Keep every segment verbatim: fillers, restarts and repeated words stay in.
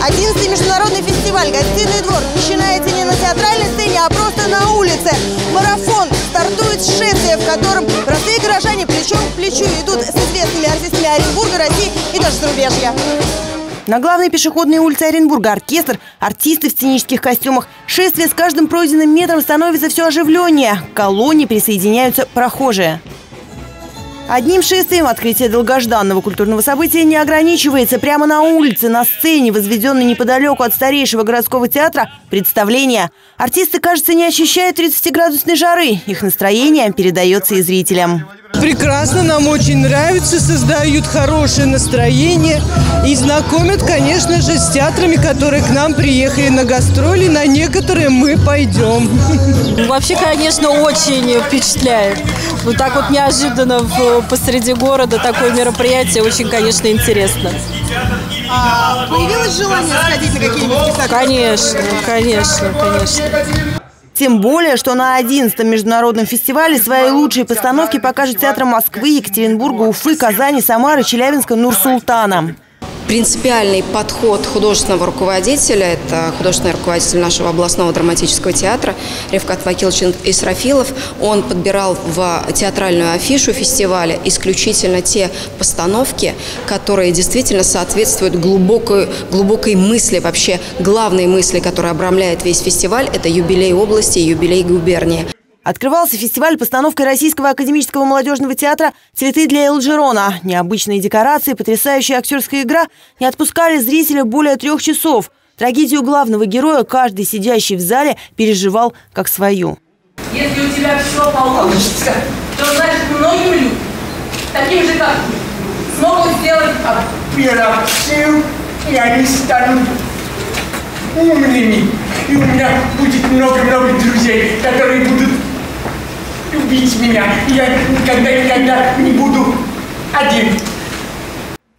одиннадцатый международный фестиваль «Гостиный двор» начинается не на театральной сцене, а просто на улице. Марафон стартует с шествия, в котором простые горожане плечом к плечу идут с известными артистами Оренбурга, России и даже зарубежья. На главной пешеходной улице Оренбурга оркестр, артисты в сценических костюмах. Шествие с каждым пройденным метром становится все оживленнее. К колонне присоединяются прохожие. Одним шествием открытие долгожданного культурного события не ограничивается. Прямо на улице, на сцене, возведенной неподалеку от старейшего городского театра, представление. Артисты, кажется, не ощущают тридцатиградусной жары. Их настроение передается и зрителям. Прекрасно, нам очень нравится, создают хорошее настроение и знакомят, конечно же, с театрами, которые к нам приехали на гастроли. На некоторые мы пойдем. Вообще, конечно, очень впечатляет. Вот так вот неожиданно в, посреди города такое мероприятие очень, конечно, интересно. А появилось желание сходить на какие-нибудь спектакли? Конечно, конечно, конечно. Тем более, что на одиннадцатом международном фестивале свои лучшие постановки покажут театры Москвы, Екатеринбурга, Уфы, Казани, Самары, Челябинска, Нур-Султана. Принципиальный подход художественного руководителя, это художественный руководитель нашего областного драматического театра Ревкат Вакилович Исрафилов, он подбирал в театральную афишу фестиваля исключительно те постановки, которые действительно соответствуют глубокой, глубокой мысли, вообще главной мысли, которая обрамляет весь фестиваль, это юбилей области и юбилей губернии. Открывался фестиваль постановкой Российского академического молодежного театра «Цветы для Элджерона». Необычные декорации, потрясающая актерская игра не отпускали зрителя более трех часов. Трагедию главного героя каждый, сидящий в зале, переживал как свою. Если у тебя все получится, то значит многим людям, таким же как ты, смогут сделать операцию, и они станут умными. И у меня будет много-много друзей, которые будут любить меня. Я никогда-никогда не буду один.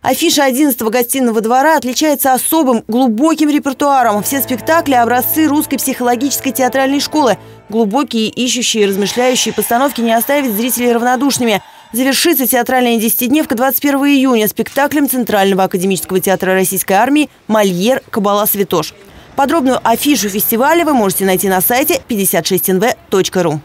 Афиша одиннадцатого гостиного двора отличается особым, глубоким репертуаром. Все спектакли – образцы русской психологической театральной школы. Глубокие, ищущие, размышляющие постановки не оставят зрителей равнодушными. Завершится театральная десятидневка двадцать первого июня спектаклем Центрального академического театра Российской Армии «Мольер. Кабала-Святош». Подробную афишу фестиваля вы можете найти на сайте пятьдесят шесть эн вэ точка ру.